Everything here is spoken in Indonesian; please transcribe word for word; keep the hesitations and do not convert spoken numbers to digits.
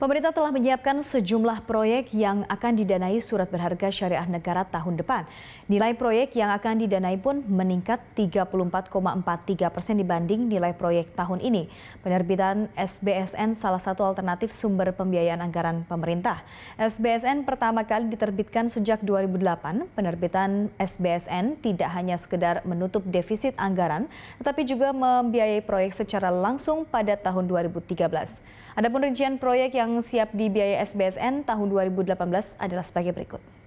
Pemerintah telah menyiapkan sejumlah proyek yang akan didanai surat berharga syariah negara tahun depan. Nilai proyek yang akan didanai pun meningkat tiga puluh empat koma empat tiga persen dibanding nilai proyek tahun ini. Penerbitan S B S N salah satu alternatif sumber pembiayaan anggaran pemerintah. S B S N pertama kali diterbitkan sejak dua ribu delapan. Penerbitan S B S N tidak hanya sekedar menutup defisit anggaran, tetapi juga membiayai proyek secara langsung pada tahun dua ribu tiga belas. Adapun rincian proyek yang siap dibiayai S B S N tahun dua ribu delapan belas adalah sebagai berikut.